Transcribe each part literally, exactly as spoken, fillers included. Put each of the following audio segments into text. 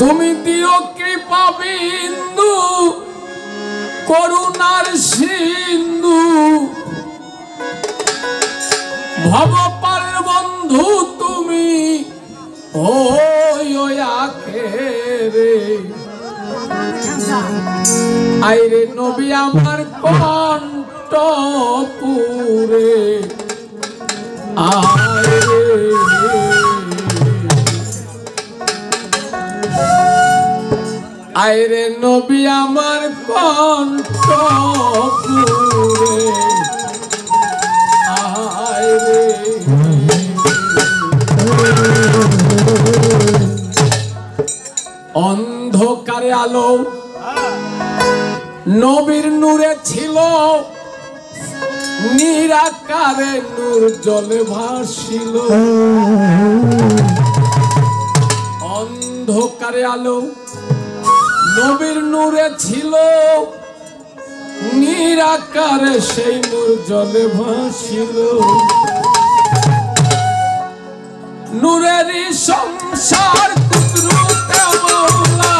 তুমি দিও কৃপা বিন্দু করুণার সিন্ধু ভব পার বন্ধু তুমি ওই আখেরে আইরে নবী আমার কণ্ঠপুরে আইরে আইরে নবী আমার কণ্ঠপুরে আইরে অন্ধকারে আলো নবীর নূরে ছিল নিরাকারে নূর জলে ভাসিল অন্ধকারে আলো নবীর নূরে ছিল নিরাকারে সেই নূর জলে ভাসিল নূরের সংসার কুদরতে মাওলা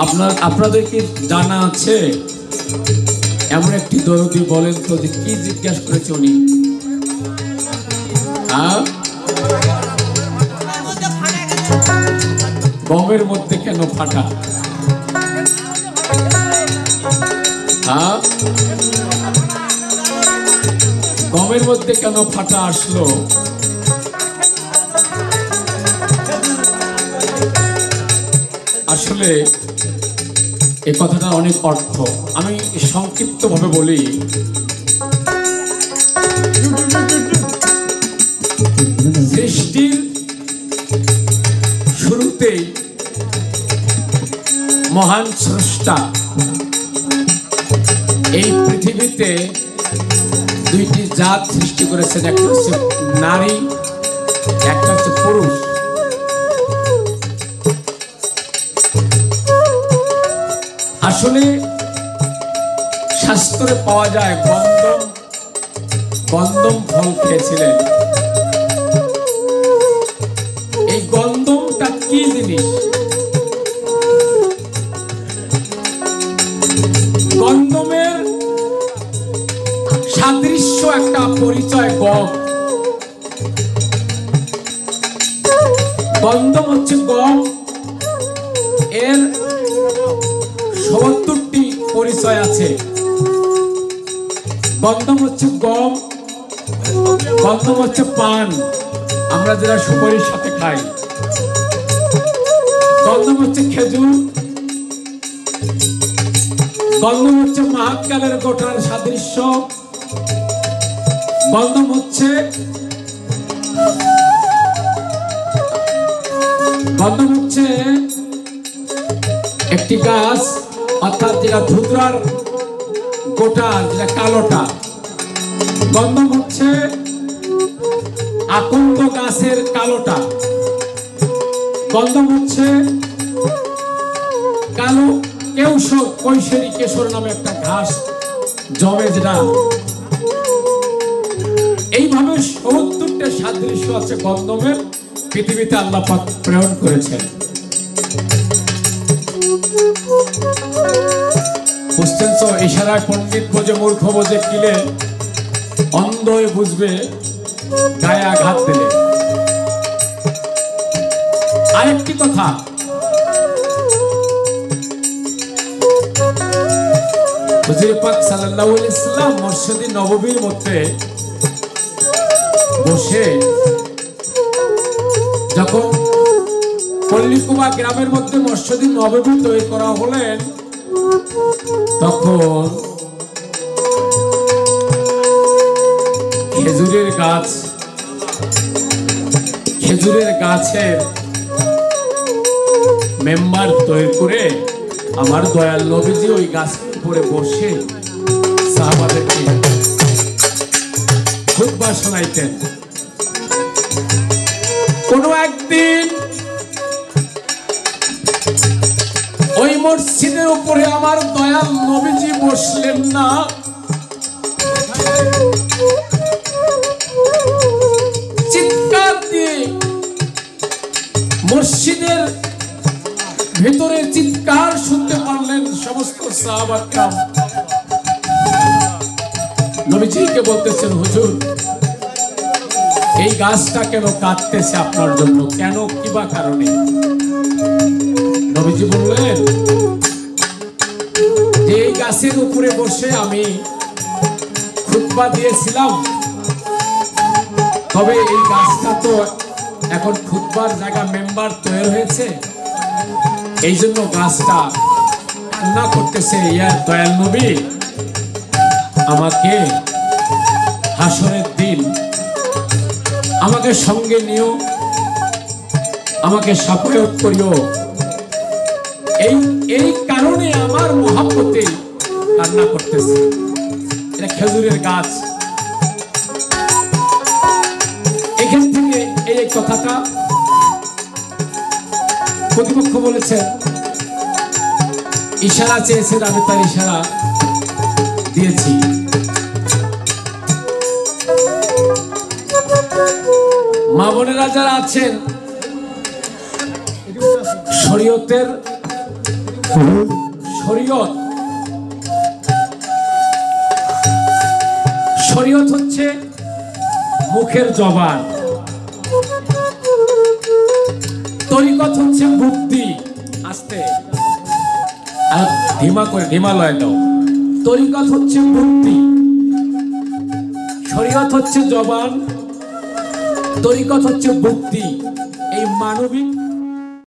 जाना एमन एक दरदी बोलें तो कि जिज्ञासा कर बमेर मध्य क्यों फाटा बमेर मध्य क्यों फाटा आसलो आसले ए कथाटार अनेक अर्थ आमी संक्षिप्त भावे बोली सृष्टिर शुरूते महान स्रष्टा पृथिवीते दुईटी जात सृष्टि करेছেন एक नारी एक पुरुष आसले शास्त्रे पावा जाए गंधम गंधम फल खेয়েছিলেন এই গন্ধমটা কি জিনিস सादृश्य एक परिचय गम गंधम गम एर सत्तरटी परिचय आछे गंधम गम गंधम पान आमरा जेटा सुपारिर साथे खाई गंधम खेजूर गंधम होच्छे महाकालेर गोटार सादृश्य गंधम होच्छे गंधम होच्छे एकटी गाछ अर्थात जेटा धुतरार गोटार जेटा कालोटा गंधम होच्छे आकंद गाछेर कालोटा गंधम होच्छे कालो केशर कैशरी केशर नामे एक घास जमे जेटा सत्तरटा सादृश्य आछे गंधमेर पृथिवीते आल्लाह पाक प्रेरण करेছেন इशारा पंडित बोझे मूर्ख बोझे किले अंध बुझे गाये आघात दिले आरेकटी कथा হুজুর পাক সাল্লাল্লাহু আলাইহি সাল্লাম মসজিদে নববীর মধ্যে বসে যখন পল্লীকুবা গ্রামের মধ্যে মসজিদে নববী তৈরি করা হলেন তখন খেজুরের গাছ খেজুরের গাছের মেম্বার তৈরি করে আমার দয়াল নবীজি ওই গাছ বসে সাহাবাদেরকে খুতবা শোনাইতেন। কোন একদিন ওই মসজিদের উপরে আমার দয়াল নবীজি বসলেন না, চিৎকার দিয়ে মসজিদের ভিতরে চিৎকার শুনতে পারলেন সমস্ত সাহাবা কাম। নবীজিকে বলতেছেন, হুজুর এই গাছটা কেন কাটতেছে আপনার জন্য, কেন কিবা কারণে? নবীজি বললেন, এই গাছের উপরে বসে আমি খুতবা দিয়েছিলাম, তবে এই গাছটা তো এখন খুতবার জায়গা মেম্বার তৈরি হয়েছে, এই জন্য গাছটা কান্না করতেছে। ইয়া দয়াল নবী, আমাকে হাসরের দিন আমাকে সঙ্গে নিও, আমাকে সাপোর্ট করিও, এই এই কারণে আমার মহব্বতে কান্না করতেছে। এটা খেজুরের গাছ। এখান থেকে এই কথাটা প্রতিপক্ষ বলেছেন, ইশারা চেয়েছেন, আমি তার ইশারা দিয়েছি। মা বোনেরা যারা আছেন, শরীয়তের শরীয়ত শরীয়ত হচ্ছে মুখের জবান, তরিকত হচ্ছে বুদ্ধি। আস্তে আর ধীমা করে ধীমা লয় দাও। তরিকত হচ্ছে বুদ্ধি, শরীয়ত হচ্ছে জবান, তরিকত হচ্ছে বুদ্ধি। এই মানবিক